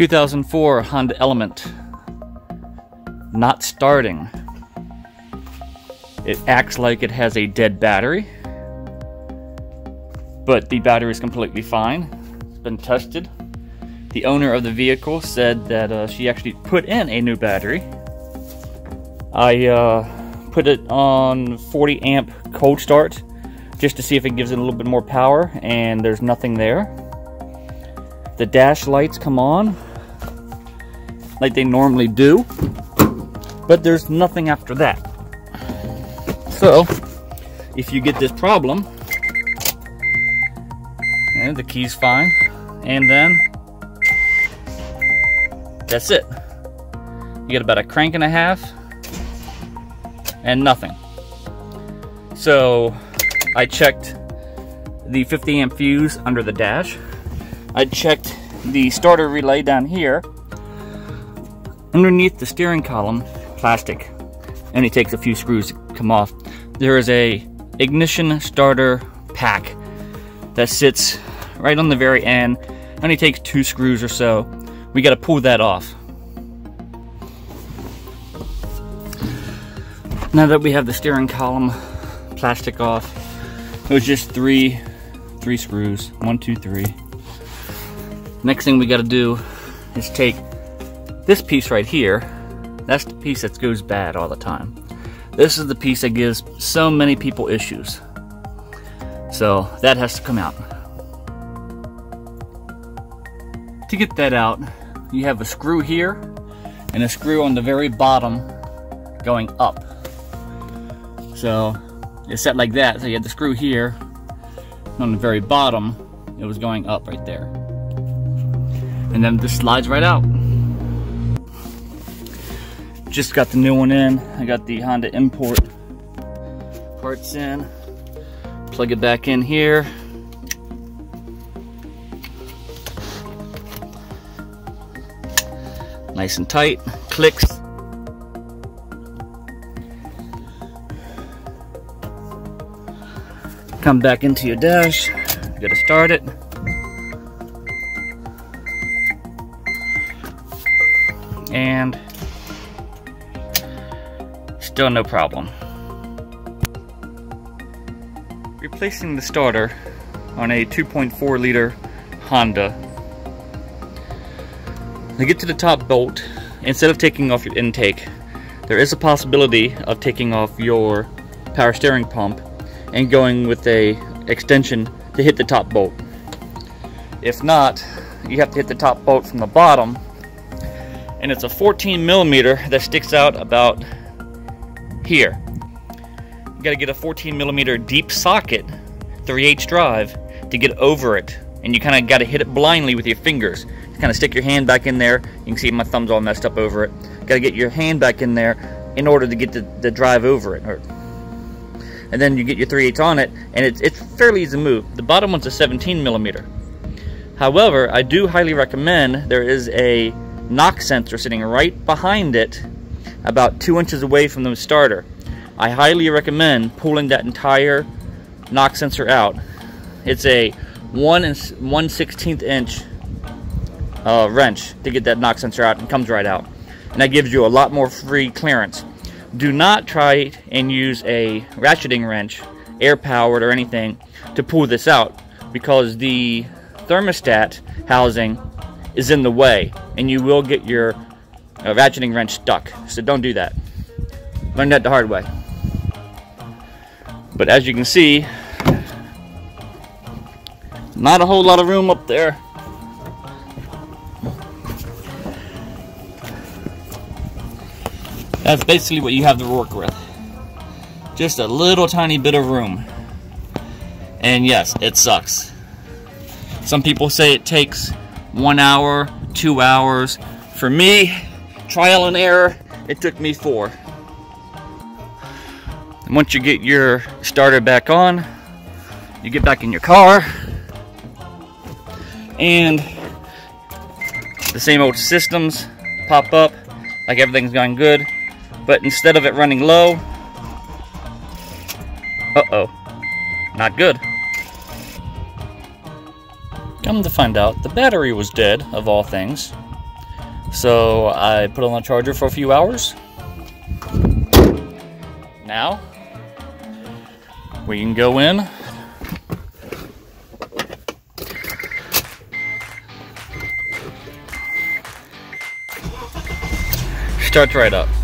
2004 Honda Element. Not starting. It acts like it has a dead battery, but the battery is completely fine. It's been tested. The owner of the vehicle said that she actually put in a new battery. I put it on 40 amp cold start just to see if it gives it a little bit more power, and there's nothing there. The dash lights come on like they normally do, but there's nothing after that. So if you get this problem, and the key's fine, and then that's it. You get about a crank and a half and nothing. So I checked the 50 amp fuse under the dash. I checked the starter relay down here. Underneath the steering column, plastic. Only takes a few screws to come off. There is a ignition starter pack that sits right on the very end. Only takes 2 screws or so. We gotta pull that off. Now that we have the steering column plastic off, it was just three screws. 1, 2, 3. Next thing we gotta do is take this piece right here. That's the piece that goes bad all the time. This is the piece that gives so many people issues. So that has to come out. To get that out, you have a screw here and a screw on the very bottom going up. So it's set like that. So you had the screw here, and on the very bottom, it was going up right there. And then this slides right out. Just got the new one in. I got the Honda import parts in. Plug it back in here. Nice and tight. Clicks. Come back into your dash. You gotta start it. And still no problem. Replacing the starter on a 2.4 liter Honda. To get to the top bolt, instead of taking off your intake, there is a possibility of taking off your power steering pump and going with a extension to hit the top bolt. If not, you have to hit the top bolt from the bottom, and it's a 14 millimeter that sticks out about here. You gotta get a 14 millimeter deep socket 3/8 drive to get over it, and you kinda gotta hit it blindly with your fingers. You kinda stick your hand back in there. You can see my thumb's all messed up over it. Gotta get your hand back in there in order to get the drive over it. And then you get your 3/8 on it, and it's fairly easy to move. The bottom one's a 17 millimeter. However, I do highly recommend, there is a knock sensor sitting right behind it, about 2 inches away from the starter. I highly recommend pulling that entire knock sensor out. It's a 1/16 inch wrench to get that knock sensor out, and comes right out. And that gives you a lot more free clearance. Do not try and use a ratcheting wrench, air powered or anything, to pull this out, because the thermostat housing is in the way, and you will get your ratcheting wrench stuck. So don't do that. Learn that the hard way. But as you can see, not a whole lot of room up there. That's basically what you have to work with. Just a little tiny bit of room. And yes, it sucks. Some people say it takes 1 hour, 2 hours. For me, trial and error, it took me 4. And once you get your starter back on, you get back in your car, and the same old systems pop up like everything's going good, but instead of it running low, not good. Come to find out, the battery was dead, of all things. So I put it on the charger for a few hours. Now we can go in. Starts right up.